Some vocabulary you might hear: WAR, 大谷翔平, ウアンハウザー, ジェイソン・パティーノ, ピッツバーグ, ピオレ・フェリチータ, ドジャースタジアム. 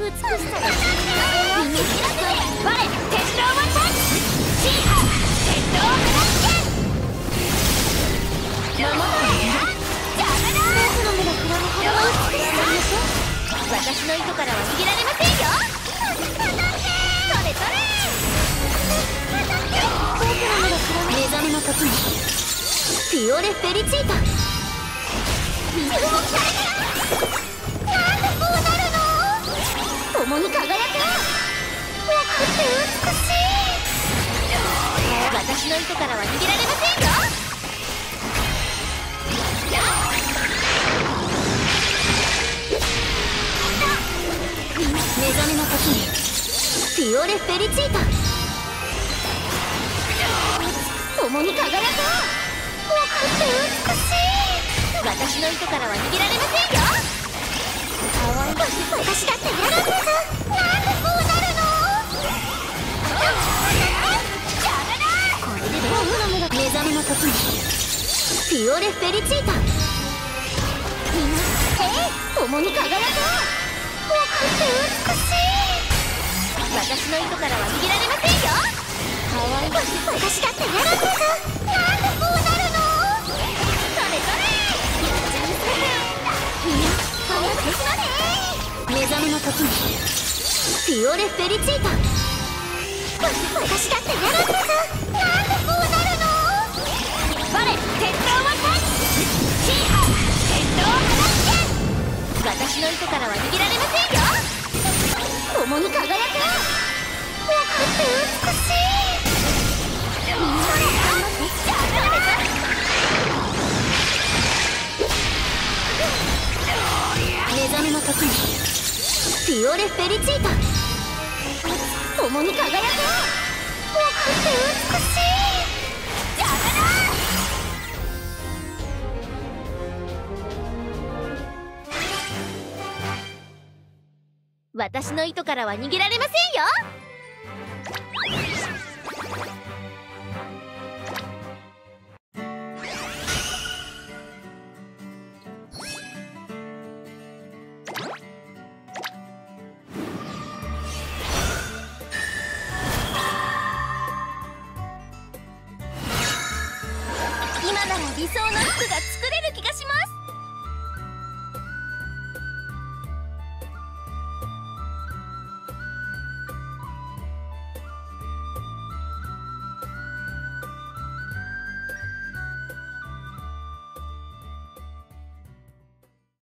美しさがみんな開く我鉄道を断つシーハ鉄道を放つ守るやダメだ私の糸からは逃げられませんよそれそれ目覚めの時にピオレ・フェリチータ注目されたら共に輝く。若くて美しい。私の糸からは逃げられませんよ。目覚めの時にピオレ・フェリチータ。共に輝く。若くて美しい。私の糸からは逃げられませんよ。私だってやるんですなんでこうなるのこれで目覚めの時にピオレ・フェリチータみんな共に輝こう若くて美しい私の糸からは逃げられませんよ可愛い私だってやるんですなんでこうなるのそれそれみんな目覚めの時にピオレ・フェリチータ私だってやるんですなんでこうなるの我鉄道を断つシーハ鉄道を放って私の糸からは逃げられませんよ共に輝く若くて美しいみんな目覚めの時にピオレ・フェリチータ共に輝く若くて美しい私の糸からは逃げられませんよ理想の服が作れる